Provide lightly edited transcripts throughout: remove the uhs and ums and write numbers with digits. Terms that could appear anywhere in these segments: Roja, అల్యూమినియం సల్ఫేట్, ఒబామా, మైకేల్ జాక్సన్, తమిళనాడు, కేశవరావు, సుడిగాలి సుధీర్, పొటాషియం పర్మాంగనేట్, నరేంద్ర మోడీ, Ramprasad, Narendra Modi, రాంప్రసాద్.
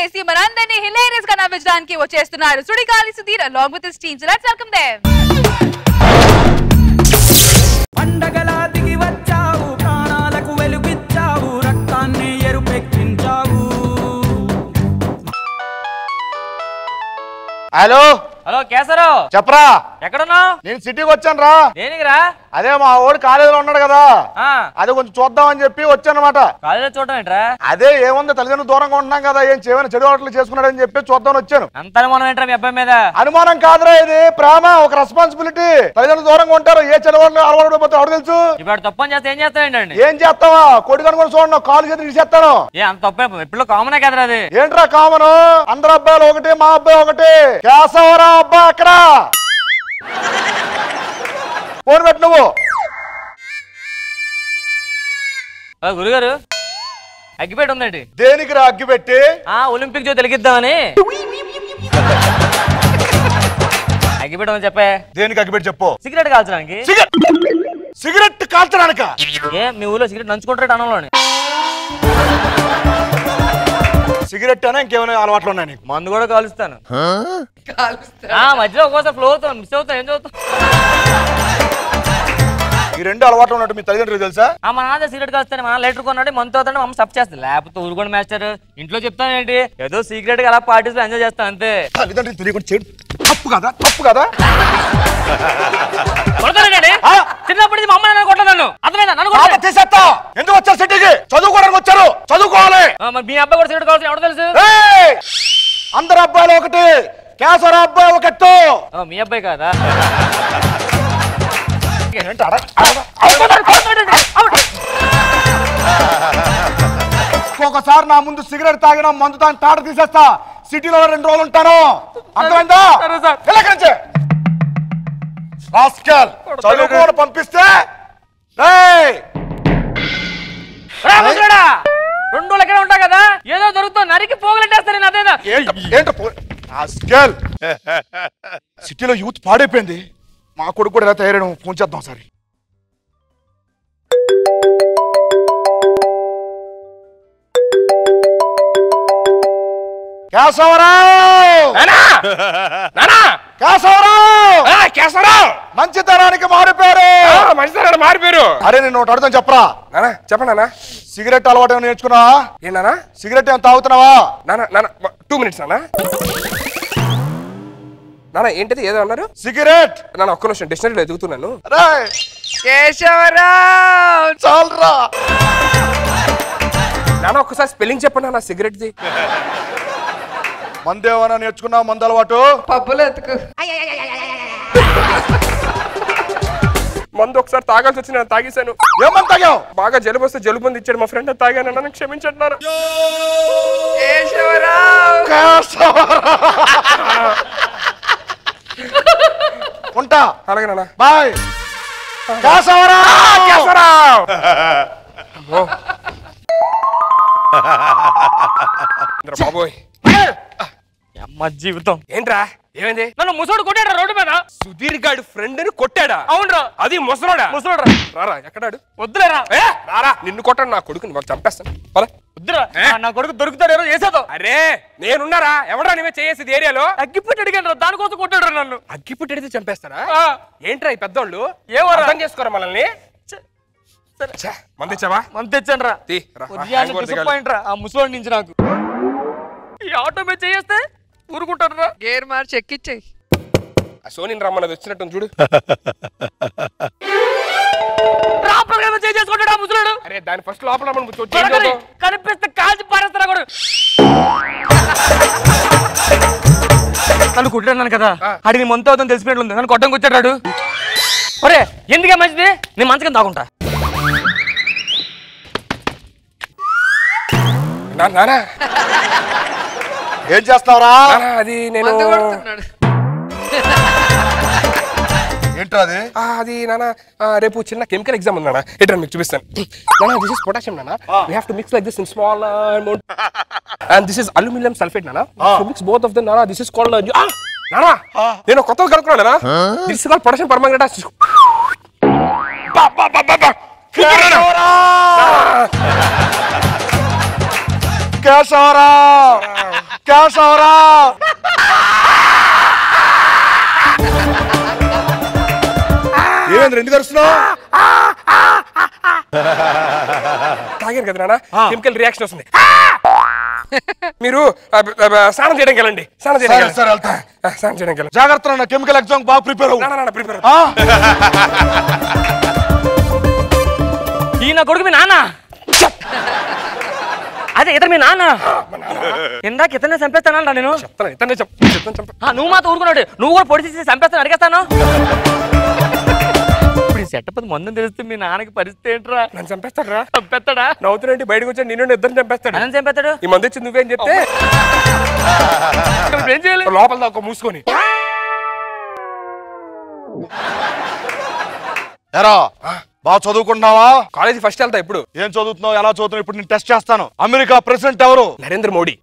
చేసి మనందరినీ హిలేరియస్ గా నవ్వించడానికి వచ్చేస్తున్నారు సుడిగాలి సుధీర్ along with his team. So let's welcome them. పండగలా దిగి వచ్చావు ప్రాణాలకు వెలుగిచ్చావు రక్తాన్ని ఎరుపెక్కించావు. హలో హలో కేసరావు చెప్పరా ఎక్కడున్నావు? నేను సిటీకి వచ్చాను రా. దేనికి రా? అదే మా వాడు కాలేజీలో ఉన్నాడు కదా, అదే కొంచెం చూద్దాం అని చెప్పి వచ్చానమాట. కాలేజీలో చూడటం ఏంట్రా? అదే ఏముంది, తల్లిదండ్రులు దూరంగా ఉంటున్నాం కదా, ఏం చేయమని చెడు ఆటలు చేసుకున్నాడు అని చెప్పి చూద్దాం వచ్చాను. అంత అనుమానం ఏంట్రా మీ అబ్బాయి మీద? అనుమానం కాదురా, ఇది ప్రేమ, ఒక రెస్పాన్సిబిలిటీ. తల్లిదండ్రులు దూరంగా ఉంటారు, ఏ చెడు ఆటలు అలవాటు పోతే ఆడు తెలుసు. ఇప్పుడు తప్పని చేస్తే ఏం చేస్తానండి? ఏం చేస్తావా? కొడుకు అనుకుని చూడండి, కాలు చేతులు చేస్తాను. ఏ అంత తప్ప ఇప్పుడు కామనే కదరా అది? ఏంట్రా కామను? అందరు అబ్బాయిలు ఒకటి, మా అబ్బాయి ఒకటి. కేశవరా అబ్బా అక్కడ ఫోన్ పెట్టు నువ్వు. గురుగారు అగ్గిపెట్టి ఉందండి. దేనికి రా అగ్గిపెట్టి? ఒలింపిక్ జో తెలిగిద్దామని అగ్గిపెట్టి అని చెప్పే. దేనికి అగ్గిపెట్టి చెప్పు? సిగరెట్ కాల్చడానికి. సిగరెట్ కాల్చడానిక? ఏ మీ ఊర్లో సిగరెట్ నంచుకుంటారు అనంలోని? సిగరెట్ అనే ఇంకేమైనా అలవాట్లు ఉన్నాయి? మందు కూడా కాలుస్తాను. మధ్యలో ఒక్కోసారి ఫ్లో అవుతాను, మిస్ అవుతాను. ఏం చదువుతాను? ఈ రెండు అలవాట్లు ఉన్నట్టు మీ తల్లిదండ్రులు తెలుసా? మా నాన్న సిగరెట్ కాలుస్తాను, మా లైటర్ కొన్నాడు, మందు అవుతాడు, అమ్మ సబ్ చేస్తాను. లేకపోతే ఊరుకోండి మాస్టర్, ఇంట్లో చెప్తాను ఏంటి, ఏదో సీక్రెట్ గా అలా పార్టీస్ ఎంజాయ్ చేస్తాను అంతే. తల్లిదండ్రులు తెలియకుండా తప్పు కదా, తప్పు కదా. చిన్నప్పటి నుంచి మా అమ్మ కొట్టలేను, అర్థమైనా? ఎందుకు వచ్చారు సిటీకి? చదువుకోవడానికి వచ్చారు, చదువుకోవాలి. మీ అబ్బాయి కూడా సిగరెట్ కావాల్సిన ఎవరు తెలుసు? అందరు అబ్బాయిలు ఒకటి, కేసర అబ్బాయి ఒకటి. మీ అబ్బాయి కాదా? ఒక్కొక్కసారి నా ముందు సిగరెట్ తాగిన మందు తాను తాట తీసేస్తా. సిటీలో 2 రోజులు ఉంటాను, అర్థమైందా? చదువుకోని పంపిస్తే 2 రోజులు ఎక్కడ ఉంటా కదా, ఏదో దొరుకుతా నరికి పోగలంటేస్తాను. అదేదా సిటీలో యూత్ పాడైపోయింది. మా కొడుకు కూడా ఎలా తయారైనా ఫోన్ చేద్దాం సరే. మంచి తరానికి మారిపోయారు, మంచి తరానికి మారిపోయారు. అరే నేను ఒకటి అడుగుతాను చెప్పరా? చెప్పనా? సిగరెట్ అలవాటు ఏమైనా నేర్చుకున్నావా? ఏంటన్నా సిగరెట్ ఏమైనా తాగుతున్నావా? 2 minutes నానా. నానా ఏంటిది ఏదో అన్నారు? సిగరెట్. నాన్న ఒక్క నిమిషం డిక్షనరీలో ఎదుగుతున్నాను. కేశవరావు చాలరా నాన్న, ఒక్కసారి స్పెల్లింగ్ చెప్పండి నాన్న సిగరెట్ది. మందేమన్నా నేర్చుకున్నా? మంది అలవాటు మందు ఒకసారి తాగాల్సి వచ్చి నేను తాగేశాను. ఏమన్నా తాగావు? బాగా జలుబు వస్తే జలుబు మంది ఇచ్చాడు మా ఫ్రెండ్, తాగానన్నా క్షమించట్లేదు. ఉంటా అలాగే నాన్న, బాయ్. బాబోయ్ అమ్మ జీవితం ఏంట్రా? ఏమైంది? నన్ను ముసోడు కొట్టాడా రోడ్డు మీద? సుధీర్ గాడు ఫ్రెండ్ ని కొట్టాడా? అవునరా. అది ముసలోడా? ముసలోడా. రారా ఎక్కడాడు? వద్దులేరా రారా, నిన్ను కొట్టాడు నా కొడుకుని, మాకు చంపేస్తాను పద. వద్దురా నా కొడుకు దొరుకుతాడు ఏదో చేసేదో. అరే నేనున్నారా? ఎవడరా నువ్వే చేసేది? ఏరియాలో అగ్గిపెట్టి అడిగాను, దానికోసం కొట్టాడు నన్ను. అగ్గిపెట్టి అడిగితే చంపేస్తారా? ఏంట్రా ఈ పెద్దోళ్ళు ఏమో అర్థం చేసుకోరా మనల్ని. మంది తెచ్చావా? మంది తెచ్చాను రా. ఆ ముసలోడి నుంచి నాకు ఈ ఆటో మీద చేస్తే ఊరుకుంటారా? గేర్ మార్చి ఎక్కిచ్చేయి. సోనిన్ రమ్మన్నది వచ్చినట్టు చూడు. అరే దాని ఫస్ట్ లోపల కనిపిస్తే కాల్చి పారేస్తారా? కూడా నన్ను కుట్టాను కదా, అడిగి మంత అవుతాను తెలిసినట్లుంది. నన్ను కొట్టం కూర్చాడు. ఒరే ఎందుకే మంచిది? నేను మంచిగా తాగుంటా. నానా ఏం చేస్తావురా? అది నేను ఏంట్రా అది? అది నానా రేపు చిన్న కెమికల్ ఎగ్జామ్ ఉంది నానా, ఏంట్రా మీకు చూపిస్తాను. నానా దిస్ ఇస్ పొటాషియం నానా, we have to mix like this in small amount, and this is అల్యూమినియం సల్ఫేట్ నానా, to mix both of them నానా. దిస్ ఇస్ కాల్డ్ నానా, నేను కొత్తగా కనుక్కున్నాను నానా, this is called పొటాషియం పర్మాంగనేట్. బా బా బా బా బా. Kya Sora Narendra Modi garu తాగేరు కదా నాన్న కెమికల్ రియాక్షన్ వస్తుంది మీరు స్నానం చేయడం కలండి స్నానం చేయడం కల జాగర్త నాన్న కెమికల్ ఎగ్జామ్ బాగా ప్రిపేర్ అవ్వు నాన్న ప్రిపేర్ ఈయన కొడుకు మీ నాన్న అదే ఇతను మీ నాన్న ఇందాక ఇతనే చంపేస్తానంట నేను చెప్తాను ఇతనే చెప్తాను నువ్వు మాతో ఊరుకున్నాడు నువ్వు కూడా పొడి తీసి చంపేస్తాను అడిగేస్తాను సెటప్ మందని తెలుస్తుంది మీ నాన్నకి పరిస్థితి ఏంట్రా నన్ను చంపేస్తాడరా చంపేస్తాడా నవ్వుతున్నట్టు బయటకు వచ్చాడు నిన్ను ఇద్దరు చంపేస్తాడు ఈ మంది వచ్చి నువ్వేం చెప్తే ఏం చేయాలి లోపల దాకా మూసుకొని బాగా చదువుకుంటున్నావా కాలేజీ ఫస్ట్ వెళ్తా ఇప్పుడు ఏం చదువుతున్నావు ఎలా చదువుతున్నావు ఇప్పుడు నేను టెస్ట్ చేస్తాను అమెరికా ప్రెసిడెంట్ ఎవరు నరేంద్ర మోడీ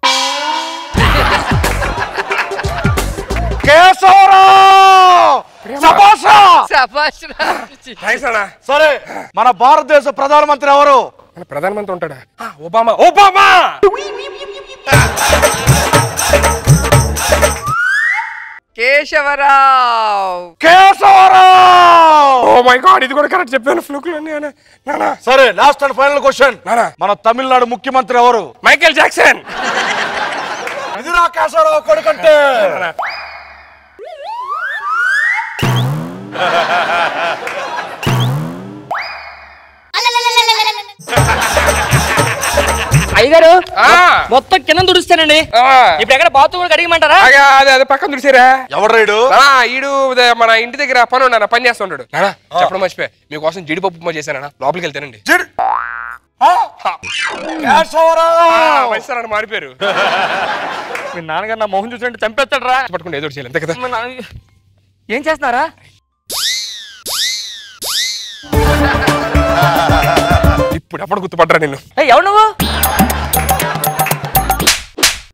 సరే మన భారతదేశ ప్రధానమంత్రి ఎవరు ప్రధానమంత్రి ఉంటాడా ఒబామా కేశవరావు ఇది కూడా కరెక్ట్ చెప్పాను ఫ్లూక్ నానా సరే లాస్ట్ అండ్ ఫైనల్ క్వశ్చన్ మన తమిళనాడు ముఖ్యమంత్రి ఎవరు మైకేల్ జాక్సన్ అదిరా కేశవరావు కొడుకంటే అయ్యగారు మొత్తం కింద తుడుస్తానండి ఇప్పుడు ఎక్కడ బాత్రూమ్ కూడా కడిగమంటారా అదే పక్కన తుడిసారా ఎవడు ఈడు మన ఇంటి దగ్గర పని ఉన్నాను పని చేస్తుంటాడు చెప్పడం మర్చిపోయా మీకోసం జీడిపప్పు ఉప్మా చేశానా లోపలికి వెళ్తానండి మారిపోయారు మీ నాన్నగారు నా మొహం చూసినట్టు చంపేస్తాడు రా పట్టుకుంటే ఏదో చేయాలి అంతే కదా ఏం చేస్తున్నారా ఇప్పుడు ఎప్పుడు గుర్తుపట్టరా నిన్ను ఎవరు నువ్వు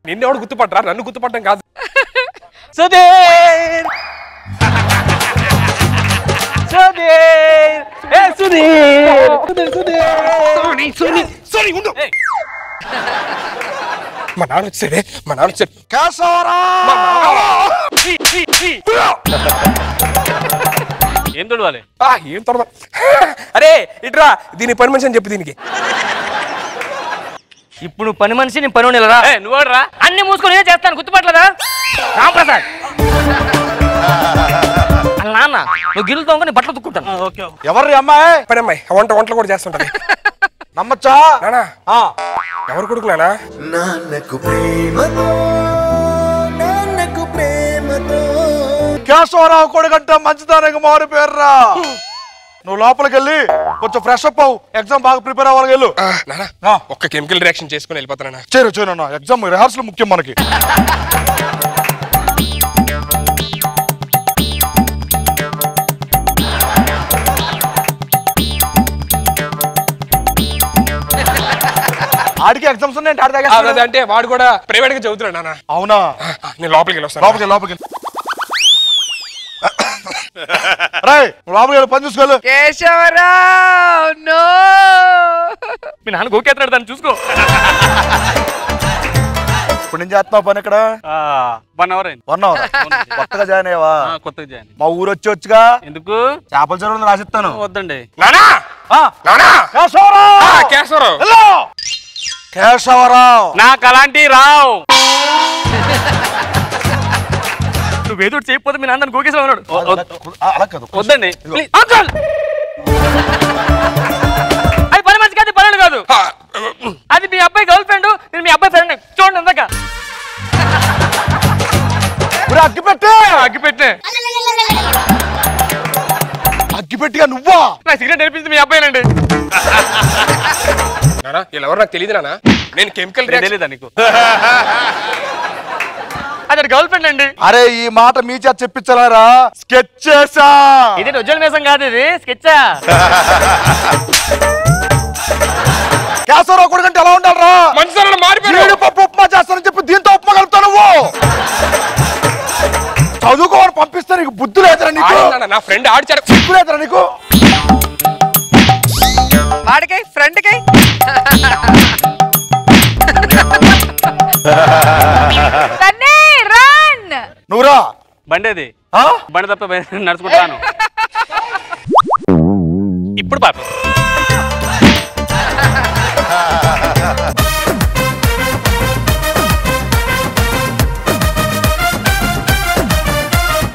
నిన్నెవడు గుర్తుపట్టరా నన్ను గుర్తుపట్టడం కాదు మా నాన్న వచ్చాడే మా నాన్న వచ్చాడు ఏం తొడవాలి ఏం తొడవ అరే ఇట్రా దీని పని మనిషి అని చెప్పి దీనికి ఇప్పుడు పని మనిషి నేను పని ఉండేలా నువ్వురా అన్ని మూసుకొని ఏం చేస్తాను గుర్తుపట్టలేదా రాంప్రసాద్ నాన్న నువ్వు గిల్లుతో నీ బట్టలు దుక్కుంటాను ఎవరు అమ్మాయి పని అమ్మాయి వంటలు కూడా చేస్తుంటది నమ్మచ్చా ఎవరు కొడుకున్నానా కేశవరావు కొడుకంట మంచిదానికి మారిపోయారా నువ్వు లోపలికి వెళ్ళి కొంచెం ఫ్రెష్ అప్ అవు ఎగ్జామ్ బాగా ప్రిపేర్ అవ్వాలి వెళ్ళు ఒక్క కెమికల్ రియాక్షన్ చేసుకుని వెళ్ళిపోతానా చేరు ఎగ్జామ్ రిహార్సల్ ముఖ్యం మనకి ఆడికి ఎగ్జామ్స్ ఉన్నాయి అంటే వాడు కూడా ప్రైవేట్ గా చదువుతున్నాడు నాన్న అవునా నేను లోపలికి వెళ్ళొస్తాను లోపలికి కేశవరావు మీ నాన్న గోకేస్తాడు దాన్ని చూసుకో ఇప్పుడు నేను చేస్తున్నావు పని ఇక్కడ కొత్తగా జాయిన్ అయ్యావా కొత్తగా జాయిన్ మా ఊరు వచ్చేవచ్చుగా ఎందుకు చేపల చెరువులు రాసిస్తాను వద్దండి కేశవరావు నాకు అలాంటి రావు నువ్వేదో చేయకపోతే మీ నాన్న గోకేశ్వర ఉన్నాడు అలా కాదు వద్దండి అది పని మంచి కాదు పనులు కాదు అది మీ అబ్బాయి గర్ల్ ఫ్రెండ్ నేను మీ అబ్బాయి ఫ్రెండ్ చూడండి అందాక అగ్గిపెట్టిగా నువ్వా నా సిగరెట్ నేర్పించింది మీ అబ్బాయినండి వీళ్ళెవరు నాకు తెలియదు నాన్న నేను కెమికల్ తెలియదా నీకు అతడు గర్ల్ ఫ్రెండ్ అండి అరే ఈ మాట మీ చేత చెప్పించాలరా స్కెచ్ చేసా ఇది ఉజ్వల మేసం కాదు ఇది స్కెచ్చా కేశవరావు కొడుకంటే ఎలా ఉండాలరా మనిషి మారిపోయాడు పప్పు ఉప్మా చేస్తానని చెప్పి దీంతో ఉప్మా కలుపుతా నువ్వు చదువుకోవాలని పంపిస్తా నీకు బుద్ధి లేదురా నీకు నా ఫ్రెండ్ ఆడిచాడు బుద్ధి లేదురా నీకు వాడికై ఫ్రెండ్కై Sunny, run! Noora! Bandedi. Ha? Band tappa naduchukuntanu. Ippudu paapu.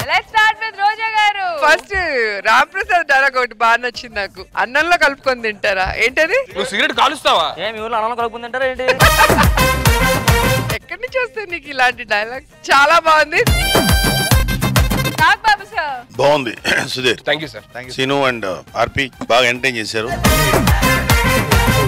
Let's start with Roja garu. First Ramprasad dialogue ఒకటి బాగా నచ్చింది నాకు. అన్నంలో కలుపుకొని తింటారా ఏంటది? నువ్వు సిగరెట్ కాలుస్తావా? ఏం మీ ఊర్లో అన్నంలో కలుపుకొని తింటారా ఏంటి? ఎక్కడి నుంచి వస్తుంది నీకు ఇలాంటి డైలాగ్? చాలా బాగుంది. బాబు సార్ బాగుంది Sudheer. Thank you sir. Thank you. Seenu and RP బాగా ఎంటర్టైన్ చేశారు.